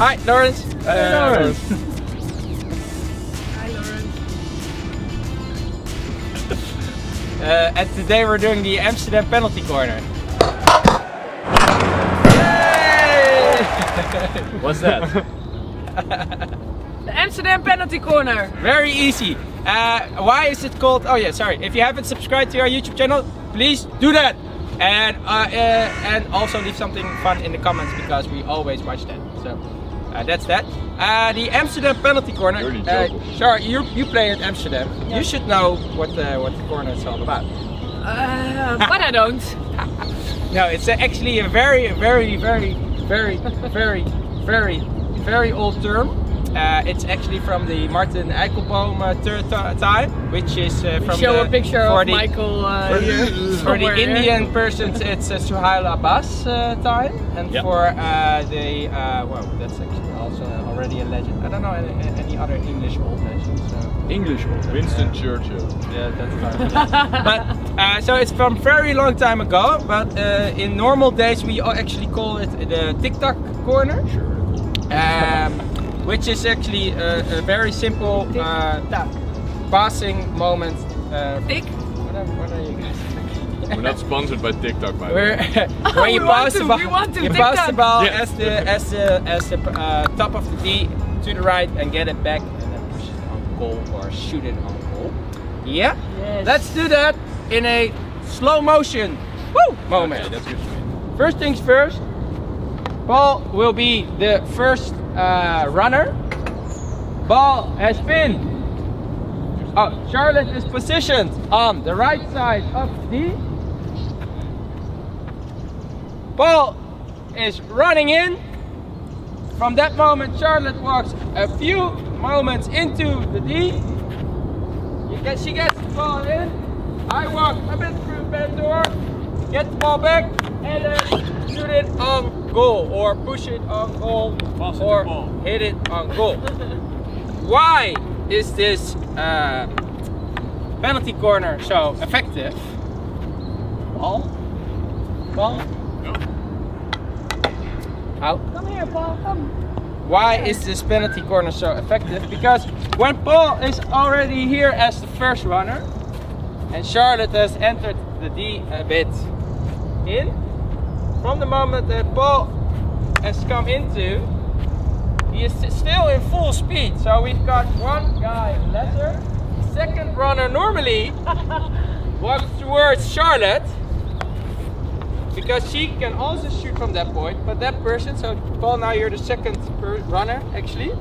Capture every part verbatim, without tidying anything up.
Hi, Lawrence. Hi, uh, Lawrence. Hi, Lawrence. uh, and today we're doing the Amsterdam penalty corner. Yay! What's that? The Amsterdam penalty corner. Very easy. Uh, why is it called? Oh yeah, sorry. If you haven't subscribed to our YouTube channel, please do that. And uh, uh, and also leave something fun in the comments because we always watch that. So uh, that's that. Uh, the Amsterdam penalty corner. Uh, sorry, you you play at Amsterdam. Yeah. You should know what the, what the corner is all about. Uh, but I don't. No, it's actually a very very very very very very very old term. Uh, it's actually from the Martin Eichelbaum uh, time, which is uh, from show the, a picture for of the, Michael uh, here for the Indian persons. It's uh, Suhail Abbas uh, time, and yep. for uh, the uh, well, that's actually also already a legend. I don't know any, any other English old legends. So. English old, uh, Winston Churchill. Yeah, that's fine. But uh, so it's from very long time ago. But uh, in normal days, we actually call it the TikTok corner. Sure. Um, Which is actually a, a very simple uh, passing moment. Uh, Tick? What are, what are you guys thinking? We're not sponsored by TikTok, by the way. When you pass the ball, you pass the ball as the as the as the uh, top of the D to the right and get it back and then push it on goal or shoot it on goal. Yeah. Yes. Let's do that in a slow motion. Woo! Moment. Okay, that's good for me. First things first. Paul will be the first. Uh, runner. Ball has been. Oh, Charlotte is positioned on the right side of the D. Ball is running in. From that moment, Charlotte walks a few moments into the D. You get, she gets the ball in. I walk a bit through the back door, get the ball back, and then shoot it on goal or push it on goal Pass or hit it on goal. Why is this uh, penalty corner so effective? Paul? Paul? No. Out. Come here, Paul, come. Why is this penalty corner so effective? Because when Paul is already here as the first runner and Charlotte has entered the D a bit in, from the moment that Paul has come into, he is still in full speed. So we've got one guy lesser. The second runner normally walks towards Charlotte because she can also shoot from that point. But that person, so Paul, now you're the second per runner actually.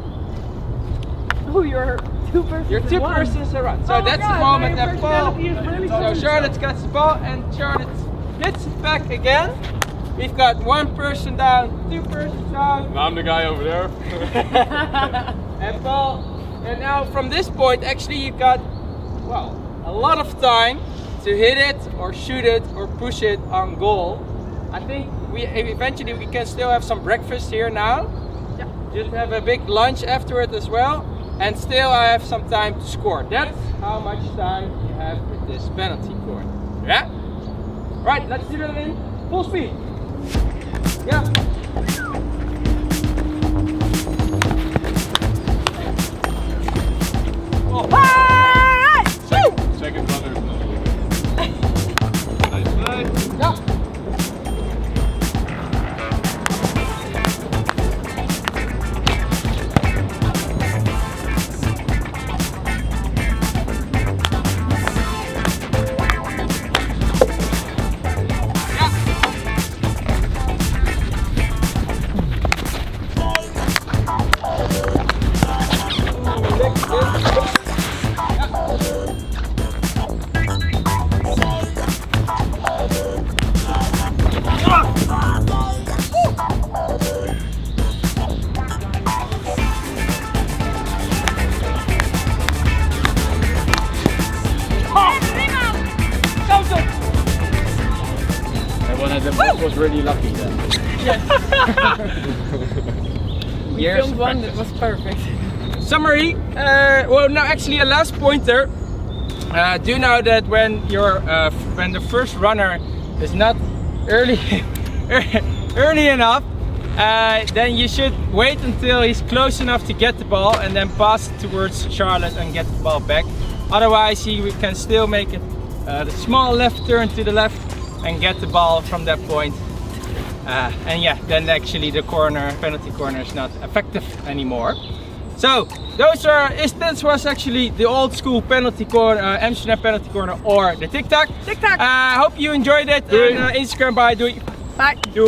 Oh, you're two persons. You're two persons around. So oh that's God, the moment that Paul. Really so Charlotte gets the ball and Charlotte gets it back again. We've got one person down, two persons down. Now I'm the guy over there. And Paul, and now from this point, actually you've got, well, a lot of time to hit it or shoot it or push it on goal. I think we eventually we can still have some breakfast here now. Yeah. Just have a big lunch afterward as well. And still I have some time to score. That's how much time you have with this penalty corner. Yeah? Right, let's do that in full speed. Yeah. Oh. Ah! Second, second brother. Nice play. Yeah. Was really lucky then. Yes. We filmed one that was perfect. Summary. Uh, well, now actually a last pointer. Uh, do know that when your uh, when the first runner is not early early enough, uh, then you should wait until he's close enough to get the ball and then pass it towards Charlotte and get the ball back. Otherwise he can still make a uh, small left turn to the left and get the ball from that point. Uh, and yeah, then actually the corner, penalty corner is not effective anymore. So those are, this was actually the old school penalty corner, uh, Amsterdam penalty corner, or the TikTok. TikTok. I uh, hope you enjoyed it. And, uh, Instagram, bye, doei. Bye. Doei.